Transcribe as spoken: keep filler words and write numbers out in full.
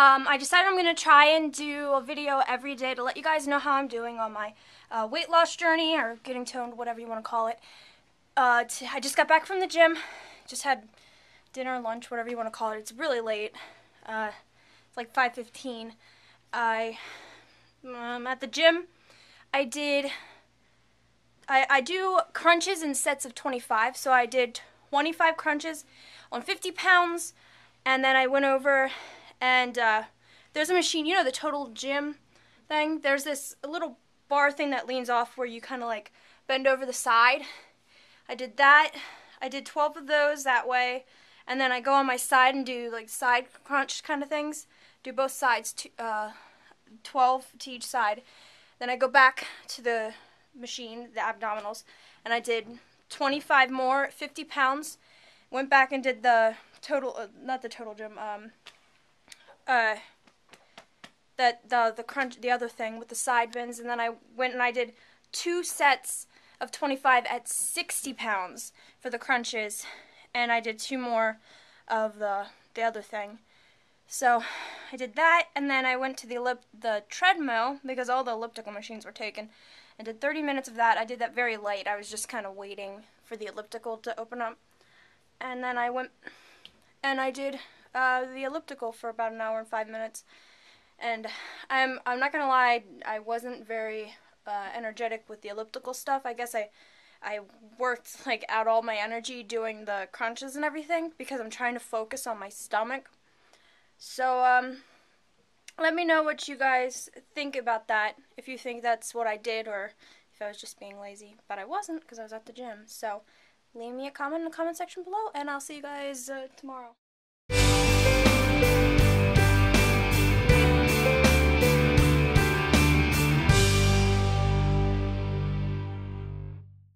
Um, I decided I'm going to try and do a video every day to let you guys know how I'm doing on my uh, weight loss journey, or getting toned, whatever you want to call it. Uh, t I just got back from the gym, just had dinner, lunch, whatever you want to call it. It's really late. Uh, it's like five fifteen. I, um, at the gym, I did, I, I do crunches in sets of twenty-five, so I did twenty-five crunches on fifty pounds, and then I went over. And uh, there's a machine, you know, the total gym thing. There's this little bar thing that leans off where you kind of like bend over the side. I did that. I did twelve of those that way. And then I go on my side and do like side crunch kind of things. Do both sides, to, uh, twelve to each side. Then I go back to the machine, the abdominals. And I did twenty-five more, fifty pounds. Went back and did the total, uh, not the total gym, um, Uh, that the the crunch, the other thing with the side bends, and then I went and I did two sets of twenty-five at sixty pounds for the crunches, and I did two more of the the other thing. So I did that, and then I went to the ellip the treadmill because all the elliptical machines were taken, and did thirty minutes of that. I did that very late. I was just kind of waiting for the elliptical to open up, and then I went and I did. Uh, the elliptical for about an hour and five minutes, and I'm I'm not gonna lie, I wasn't very uh, energetic with the elliptical stuff. I guess I I worked like out all my energy doing the crunches and everything because I'm trying to focus on my stomach. So um, let me know what you guys think about that. If you think that's what I did, or if I was just being lazy, but I wasn't because I was at the gym. So leave me a comment in the comment section below, and I'll see you guys uh, tomorrow.